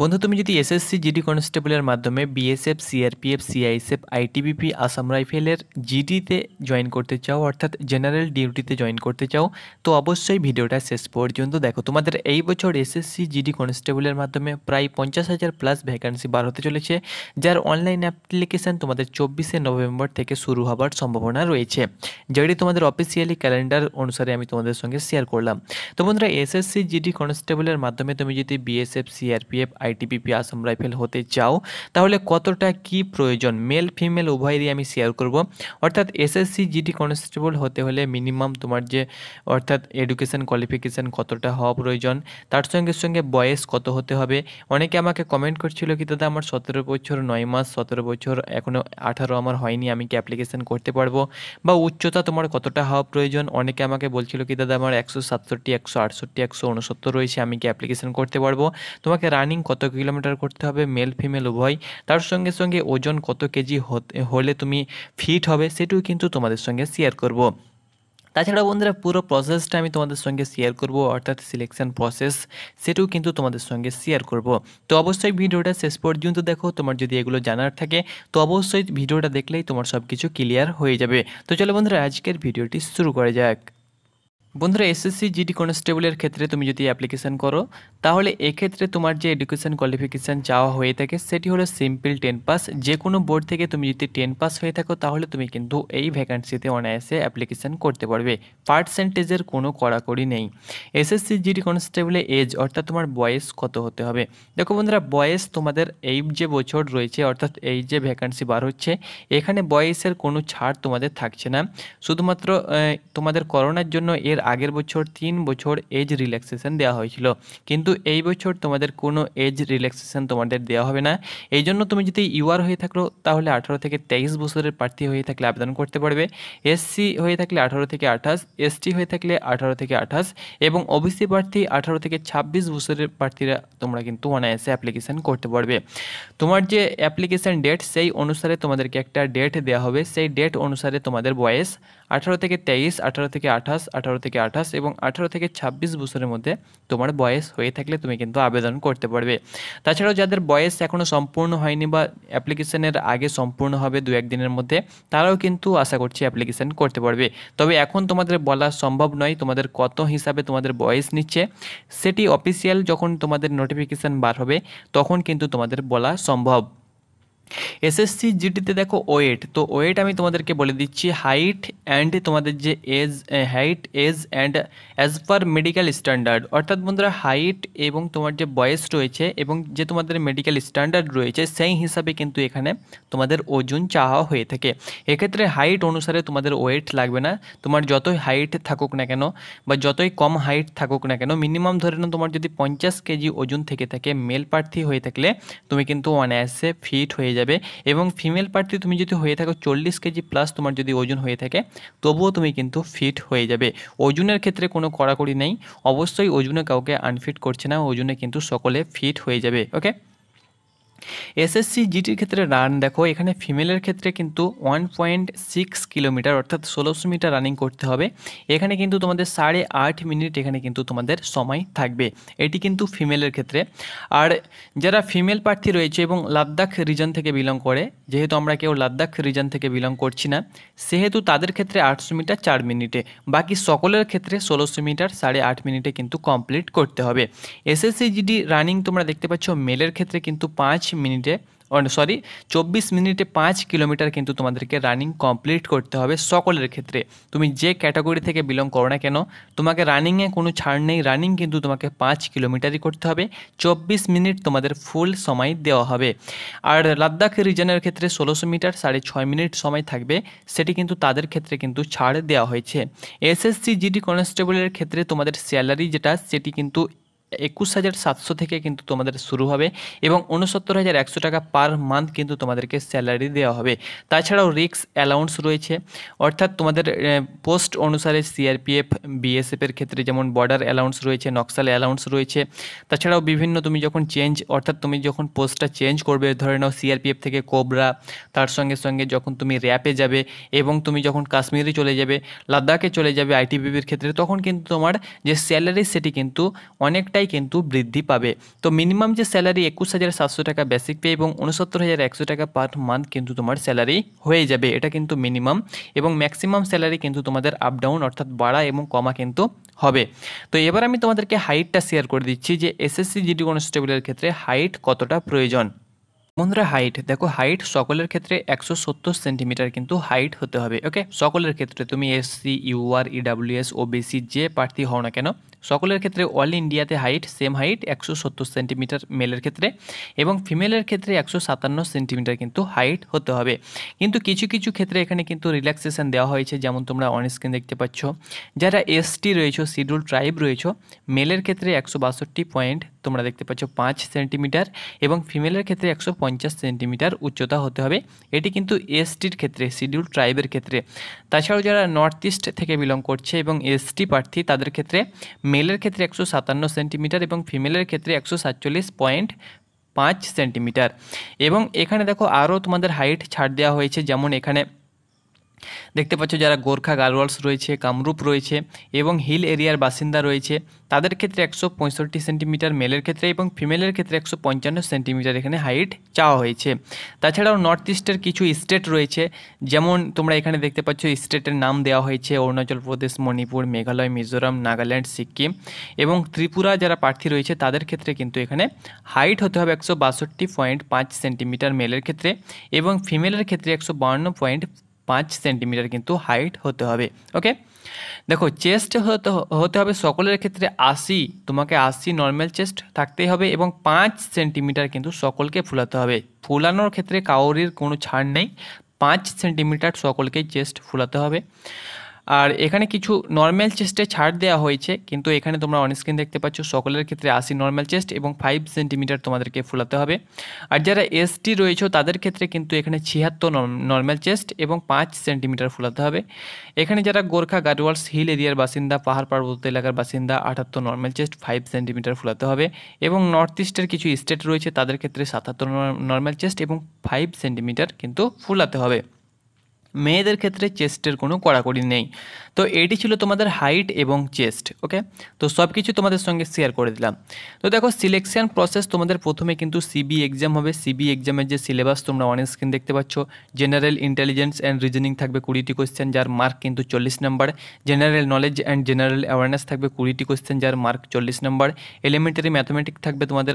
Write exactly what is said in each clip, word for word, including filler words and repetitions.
বন্ধু তুমি যদি এসএসসি জিডি কনস্টেবলের মাধ্যমে BSF CRPF CISF ITBP Assam রাইফেলের জিডিতে জয়েন করতে চাও অর্থাৎ জেনারেল ডিউটিতে জয়েন করতে চাও তো অবশ্যই ভিডিওটা শেষ পর্যন্ত দেখো। তোমাদের এই বছর এসএসসি জিডি কনস্টেবলের মাধ্যমে প্রায় পঞ্চাশ হাজার প্লাস ভ্যাকান্সি বার হতে চলেছে, যার অনলাইন অ্যাপ্লিকেশন তোমাদের চব্বিশে নভেম্বর থেকে শুরু হবার সম্ভাবনা রয়েছে, যেটি তোমাদের অফিসিয়ালি ক্যালেন্ডার অনুসারে আমি তোমাদের সঙ্গে শেয়ার করলাম। তো বন্ধুরা এসএসসি জিডি কনস্টেবলের মাধ্যমে তুমি যদি BSF CRPF ITBP Assam rifle হতে চাও তাহলে কতটা কি প্রয়োজন মেল ফিমেল উভয়েরই আমি শেয়ার করব। অর্থাৎ এসএসসি জিডি কনস্টেবল হতে হলে মিনিমাম তোমার যে অর্থাৎ এডুকেশন কোয়ালিফিকেশন কতটা হওয়া প্রয়োজন, তার সঙ্গে সঙ্গে বয়স কত হতে হবে। অনেকে আমাকে কমেন্ট করছিল কি দাদা আমার সতেরো বছর নয় মাস সতেরো বছর এখনও আঠারো আমার হয়নি, আমি কি অ্যাপ্লিকেশন করতে পারবো, বা উচ্চতা তোমার কতটা হওয়া প্রয়োজন। অনেকে আমাকে বলছিল কি দাদা আমার একশো সাতষট্টি একশো আটষট্টি একশো উনসত্তর রয়েছে, আমি কি অ্যাপ্লিকেশন করতে পারবো, তোমাকে রানিং কত কিলোমিটার করতে হবে মেল ফিমেল উভয়, তার সঙ্গে সঙ্গে ওজন কত কেজি হলে তুমি ফিট হবে সেটিও কিন্তু তোমাদের সঙ্গে শেয়ার করব। তাছাড়া বন্ধুরা পুরো প্রসেসটা আমি তোমাদের সঙ্গে শেয়ার করব, অর্থাৎ সিলেকশন প্রসেস সেটাও কিন্তু তোমাদের সঙ্গে শেয়ার করব। তো অবশ্যই ভিডিওটা শেষ পর্যন্ত দেখো, তোমার যদি এগুলো জানার থাকে তো অবশ্যই ভিডিওটা দেখলেই তোমার সব কিছু ক্লিয়ার হয়ে যাবে। তো চলো বন্ধুরা আজকের ভিডিওটি শুরু করা যাক। বন্ধুরা এসএসসি জিডি কনস্টেবলের ক্ষেত্রে তুমি যদি অ্যাপ্লিকেশন করো তাহলে এক্ষেত্রে তোমার যে এডুকেশন কোয়ালিফিকেশান চাওয়া হয়ে থাকে সেটি হলো সিম্পল টেন পাস। যে কোনো বোর্ড থেকে তুমি যদি টেন পাস হয়ে থাকো তাহলে তুমি কিন্তু এই ভ্যাকান্সিতে অনায়াসে অ্যাপ্লিকেশান করতে পারবে, পার্সেন্টেজের কোনো কড়াকড়ি নেই। এসএসসি জিডি কনস্টেবলে এজ অর্থাৎ তোমার বয়স কত হতে হবে। দেখো বন্ধুরা বয়স তোমাদের এই যে বছর রয়েছে অর্থাৎ এই যে ভ্যাকান্সি বার হচ্ছে এখানে বয়সের কোনো ছাড় তোমাদের থাকছে না, শুধুমাত্র তোমাদের করোনার জন্য এর আগের বছর তিন বছর এজ রিল্যাক্সেশন দেওয়া হয়েছিল, কিন্তু এই বছর তোমাদের কোনো এজ রিল্যাক্সেশন তোমাদের দেওয়া হবে না। এই জন্য তুমি যদি ইউআর হয়ে থাকো তাহলে আঠারো থেকে তেইশ বছরের প্রার্থী হয়ে থাকলে আবেদন করতে পারবে, এসসি হয়ে থাকলে আঠারো থেকে আঠাশ, এসটি হয়ে থাকলে আঠারো থেকে আঠাশ এবং ওবিসি প্রার্থী আঠারো থেকে ছাব্বিশ বছরের প্রার্থীরা তোমরা কিন্তু অনায়াসে অ্যাপ্লিকেশান করতে পারবে। তোমার যে অ্যাপ্লিকেশান ডেট সেই অনুসারে তোমাদেরকে একটা ডেট দেওয়া হবে, সেই ডেট অনুসারে তোমাদের বয়স আঠারো থেকে তেইশ, আঠারো থেকে আঠাশ, আঠারো থেকে আঠাশ এবং আঠারো থেকে ছাব্বিশ বছরের মধ্যে তোমার বয়স হয়ে থাকলে তুমি কিন্তু আবেদন করতে পারবে। তাছাড়াও যাদের বয়স এখনও সম্পূর্ণ হয়নি বা অ্যাপ্লিকেশনের আগে সম্পূর্ণ হবে দু এক দিনের মধ্যে তারাও কিন্তু আশা করছি অ্যাপ্লিকেশন করতে পারবে। তবে এখন তোমাদের বলা সম্ভব নয় তোমাদের কত হিসাবে তোমাদের বয়স নিচ্ছে, সেটি অফিসিয়াল যখন তোমাদের নোটিফিকেশান বার হবে তখন কিন্তু তোমাদের বলা সম্ভব। এসএসসি জিডিতে দেখো ওয়েট, তো ওয়েট আমি তোমাদেরকে বলে দিচ্ছি। হাইট অ্যান্ড তোমাদের যে age, height age and as per medical standard অর্থাৎ বন্ধুরা হাইট এবং তোমার যে বয়স রয়েছে এবং যে তোমাদের মেডিকেল স্ট্যান্ডার্ড রয়েছে সেই হিসাবে কিন্তু এখানে তোমাদের ওজন চাওয়া হয়ে থাকে। এক্ষেত্রে হাইট অনুসারে তোমাদের ওয়েট লাগবে না, তোমার যতই হাইট থাকুক না কেন বা যতই কম হাইট থাকুক না কেন মিনিমাম ধরে নাও তোমার যদি পঞ্চাশ কেজি ওজন থেকে থাকে মেল প্রার্থী হয়ে থাকলে তুমি কিন্তু অনায়াসে ফিট হয়ে যাবে এবং ফিমেল প্রার্থী তুমি যদি হয়ে থাকো চল্লিশ কেজি প্লাস তোমার যদি ওজন হয়ে থাকে তবুও তুমি কিন্তু ফিট হয়ে যাবে। ওজনের ক্ষেত্রে কোনো কড়াকড়ি নেই, অবশ্যই ওজনে কাউকে আনফিট করছে না, ওজনে কিন্তু সকলে ফিট হয়ে যাবে। ওকে এসএসসি জিটির ক্ষেত্রে রান দেখো, এখানে ফিমেলের ক্ষেত্রে কিন্তু ওয়ান পয়েন্ট সিক্স কিলোমিটার অর্থাৎ ষোলোশো মিটার রানিং করতে হবে। এখানে কিন্তু তোমাদের সাড়ে আট মিনিট এখানে কিন্তু তোমাদের সময় থাকবে, এটি কিন্তু ফিমেলের ক্ষেত্রে। আর যারা ফিমেল প্রার্থী রয়েছে এবং লাদাখ রিজন থেকে বিলং করে, যেহেতু আমরা কেউ লাদাখ রিজন থেকে বিলং করছি না সেহেতু তাদের ক্ষেত্রে আটশো মিটার চার মিনিটে, বাকি সকলের ক্ষেত্রে ষোলোশো মিটার সাড়ে আট মিনিটে কিন্তু কমপ্লিট করতে হবে। এসএসসি জিডি রানিং তোমরা দেখতে পাচ্ছ মেলের ক্ষেত্রে কিন্তু পাঁচ মিনিটে সরি চব্বিশ মিনিটে পাঁচ কিলোমিটার কিন্তু তোমাদেরকে রানিং কমপ্লিট করতে হবে। সকলের ক্ষেত্রে তুমি যে ক্যাটাগরি থেকে বিলং করো না কেন তোমাকে রানিংয়ে কোনো ছাড় নেই, রানিং কিন্তু তোমাকে পাঁচ কিলোমিটারই করতে হবে, চব্বিশ মিনিট তোমাদের ফুল সময় দেওয়া হবে। আর লাদাখ রিজনের ক্ষেত্রে ষোলোশো মিটার সাড়ে ছয় মিনিট সময় থাকবে, সেটি কিন্তু তাদের ক্ষেত্রে কিন্তু ছাড় দেওয়া হয়েছে। এসএসসি জিডি কনস্টেবলের ক্ষেত্রে তোমাদের স্যালারি যেটা সেটি কিন্তু একুশ হাজার সাতশো থেকে কিন্তু তোমাদের শুরু হবে এবং উনসত্তর হাজার একশো টাকা পার মান্থ কিন্তু তোমাদেরকে স্যালারি দেওয়া হবে। তাছাড়াও রিস্ক অ্যালাউন্স রয়েছে, অর্থাৎ তোমাদের পোস্ট অনুসারে সিআরপিএফ বিএসএফের ক্ষেত্রে যেমন বর্ডার অ্যালাউন্স রয়েছে, নকশাল অ্যালাউন্স রয়েছে। তাছাড়াও বিভিন্ন তুমি যখন চেঞ্জ অর্থাৎ তুমি যখন পোস্টটা চেঞ্জ করবে, ধরে নাও সিআরপিএফ থেকে কোবরা, তার সঙ্গে সঙ্গে যখন তুমি র্যাপে যাবে এবং তুমি যখন কাশ্মীরে চলে যাবে, লাদাখে চলে যাবে আইটিবিপির ক্ষেত্রে, তখন কিন্তু তোমার যে স্যালারি সেটি কিন্তু অনেকটা অনেকটাই কিন্তু বৃদ্ধি পাবে। তো মিনিমাম যে স্যালারি একুশ হাজার সাতশো টাকা বেসিক পে এবং উনসত্তর হাজার একশো টাকা পার মান্থ কিন্তু তোমার স্যালারি হয়ে যাবে, এটা কিন্তু মিনিমাম। এবং ম্যাক্সিমাম স্যালারি কিন্তু তোমাদের আপ ডাউন অর্থাৎ বাড়া এবং কমা কিন্তু হবে। তো এবার আমি তোমাদেরকে হাইটটা শেয়ার করে দিচ্ছি যে এসএসসি জিডি কনস্টেবলের ক্ষেত্রে হাইট কতটা প্রয়োজন। বন্ধুরা হাইট দেখো, হাইট সকলের ক্ষেত্রে একশো সত্তর সেন্টিমিটার কিন্তু হাইট হতে হবে। ওকে, সকলের ক্ষেত্রে তুমি এসসি ইউআর ইডাব্লিউএস ওবিসি যে প্রার্থী হও না কেন সকলের ক্ষেত্রে অল ইন্ডিয়াতে হাইট সেম হাইট একশো সত্তর সেন্টিমিটার মেলের ক্ষেত্রে, এবং ফিমেলের ক্ষেত্রে একশো সাতান্ন সেন্টিমিটার কিন্তু হাইট হতে হবে। কিন্তু কিছু কিছু ক্ষেত্রে এখানে কিন্তু রিল্যাক্সেশন দেওয়া হয়েছে, যেমন তোমরা অন স্ক্রিন দেখতে পাচ্ছ। যারা এসটি রয়েছে, শিডিউল ট্রাইব রয়েছে, মেলের ক্ষেত্রে একশো বাষট্টি পয়েন্ট তোমরা দেখতে পাচ্ছ পাঁচ সেন্টিমিটার এবং ফিমেলের ক্ষেত্রে একশো পঞ্চাশ সেন্টিমিটার উচ্চতা হতে হবে। এটি কিন্তু এসটির ক্ষেত্রে, শিডিউল ট্রাইবের ক্ষেত্রে। তাছাড়াও যারা নর্থ ইস্ট থেকে বিলং করছে এবং এসটি প্রার্থী তাদের ক্ষেত্রে মেলের ক্ষেত্রে একশো সাতান্ন সেন্টিমিটার এবং ফিমেলের ক্ষেত্রে একশো সাতচল্লিশ পয়েন্ট পাঁচ সেন্টিমিটার। এবং এখানে দেখো আরও তোমাদের হাইট ছাড় দেওয়া হয়েছে, যেমন এখানে দেখতে পাচ্ছ যারা গোর্খা গারোয়ালস রয়েছে, কামরূপ রয়েছে এবং হিল এরিয়ার বাসিন্দা রয়েছে তাদের ক্ষেত্রে একশো পঁয়ষট্টি সেন্টিমিটার মেলের ক্ষেত্রে এবং ফিমেলের ক্ষেত্রে একশো পঞ্চান্ন সেন্টিমিটার এখানে হাইট চাওয়া হয়েছে। তাছাড়াও নর্থ ইস্টের কিছু স্টেট রয়েছে, যেমন তোমরা এখানে দেখতে পাচ্ছ স্টেটের নাম দেওয়া হয়েছে অরুণাচল প্রদেশ, মণিপুর, মেঘালয়, মিজোরাম, নাগাল্যান্ড, সিকিম এবং ত্রিপুরা যারা প্রার্থী রয়েছে তাদের ক্ষেত্রে কিন্তু এখানে হাইট হতে হবে একশো বাষট্টি পয়েন্ট পাঁচ সেন্টিমিটার মেলের ক্ষেত্রে এবং ফিমেলের ক্ষেত্রে একশো বাহান্ন পয়েন্ট পাঁচ সেন্টিমিটার কিন্তু হাইট হতে হবে। ওকে দেখো, চেস্ট হতে হতে হবে সকলের ক্ষেত্রে আশি, তোমাকে আশি নর্মাল চেস্ট থাকতেই হবে এবং পাঁচ সেন্টিমিটার কিন্তু সকলকে ফুলাতে হবে। ফুলানোর ক্ষেত্রে কাউরির কোনো ছাড় নেই, পাঁচ সেন্টিমিটার সকলকেই চেস্ট ফুলাতে হবে। আর এখানে কিছু নর্মাল চেস্টে ছাড় দেওয়া হয়েছে, কিন্তু এখানে তোমরা অন স্ক্রিন দেখতে পাচ্ছ সকলের ক্ষেত্রে আশি নর্মাল চেস্ট এবং ফাইভ সেন্টিমিটার তোমাদেরকে ফুলাতে হবে। আর যারা এসটি রয়েছে তাদের ক্ষেত্রে কিন্তু এখানে ছিয়াত্তর নর্মাল চেস্ট এবং পাঁচ সেন্টিমিটার ফুলাতে হবে। এখানে যারা গোর্খা গারোয়ালস হিল এরিয়ার বাসিন্দা, পাহাড় পার্বত্য এলাকার বাসিন্দা আটাত্তর নর্মাল চেস্ট ফাইভ সেন্টিমিটার ফুলাতে হবে এবং নর্থ ইস্টের কিছু স্টেট রয়েছে তাদের ক্ষেত্রে সাতাত্তর নর্মাল চেস্ট এবং ফাইভ সেন্টিমিটার কিন্তু ফুলাতে হবে। মেয়েদের ক্ষেত্রে চেস্টের কোনো কড়াকড়ি নেই। তো এটি ছিল তোমাদের হাইট এবং চেস্ট। ওকে, তো সব কিছু তোমাদের সঙ্গে শেয়ার করে দিলাম। তো দেখো সিলেকশন প্রসেস, তোমাদের প্রথমে কিন্তু সিবি এক্সাম হবে। সিবি এক্সামের যে সিলেবাস তোমরা অন স্ক্রিন দেখতে পাচ্ছ, জেনারেল ইন্টেলিজেন্স অ্যান্ড রিজনিং থাকবে কুড়িটি কোয়েশ্চেন যার মার্ক কিন্তু চল্লিশ number, general knowledge and general awareness থাকবে কুড়িটি কোয়েশ্চেন যার মার্ক চল্লিশ নম্বর, এলিমেন্টারি ম্যাথমেটিক্স থাকবে তোমাদের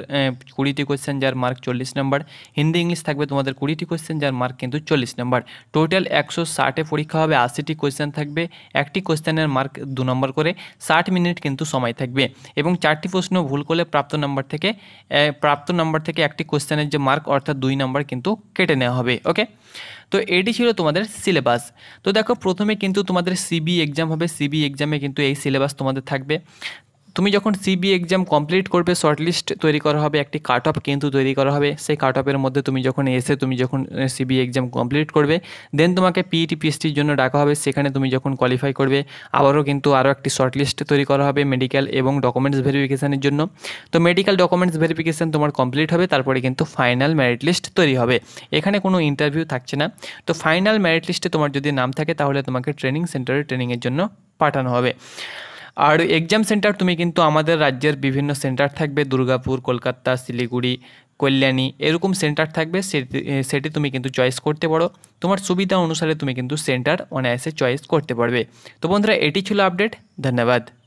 কুড়িটি কোয়েশ্চেন যার মার্ক চল্লিশ নম্বর, হিন্দি ইংলিশ থাকবে তোমাদের কুড়িটি কোয়েশ্চেন যার মার্ক কিন্তু চল্লিশ নম্বর। টোটাল এক একশো ষাটে পরীক্ষা হবে, আশিটি কোয়েশ্চেন থাকবে, একটি কোয়েশ্চেনের মার্ক দু নম্বর করে, ষাট মিনিট কিন্তু সময় থাকবে এবং চারটি প্রশ্ন ভুল করলে প্রাপ্ত নম্বর থেকে প্রাপ্ত নম্বর থেকে একটি কোয়েশ্চেনের যে মার্ক অর্থাৎ দুই নম্বর কিন্তু কেটে নেওয়া হবে। ওকে, তো এটি ছিল তোমাদের সিলেবাস। তো দেখো প্রথমে কিন্তু তোমাদের সিবি এক্সাম হবে, সিবি এক্সামে কিন্তু এই সিলেবাস তোমাদের থাকবে। তুমি যখন সিবি এক্সাম কমপ্লিট করবে শর্টলিস্ট তৈরি করা হবে, একটি কাট অফ কিন্তু তৈরি করা হবে। সেই কাট অফের মধ্যে তুমি যখন এসে তুমি যখন সিবি এক্সাম কমপ্লিট করবে দেন তোমাকে পিইটি পিএসটির জন্য ডাকা হবে। সেখানে তুমি যখন কোয়ালিফাই করবে আবারও কিন্তু আরও একটি শর্টলিস্ট তৈরি করা হবে মেডিকেল এবং ডকুমেন্টস ভেরিফিকেশানের জন্য। তো মেডিকেল ডকুমেন্টস ভেরিফিকেশান তোমার কমপ্লিট হবে, তারপরে কিন্তু ফাইনাল মেরিট লিস্ট তৈরি হবে। এখানে কোনো ইন্টারভিউ থাকছে না। তো ফাইনাল মেরিট লিস্টে তোমার যদি নাম থাকে তাহলে তোমাকে ট্রেনিং সেন্টারে ট্রেনিংয়ের জন্য পাঠানো হবে। আর এক্সাম সেন্টার তুমি কিন্তু আমাদের রাজ্যের বিভিন্ন সেন্টার থাকবে, দুর্গাপুর, কলকাতা, শিলিগুড়ি, কল্যাণী, এরকম সেন্টার থাকবে। সেটি সেটি তুমি কিন্তু চয়েস করতে পারো, তোমার সুবিধা অনুসারে তুমি কিন্তু সেন্টার অনায়াসে চয়েস করতে পারবে। তো বন্ধুরা এটি ছিল আপডেট, ধন্যবাদ।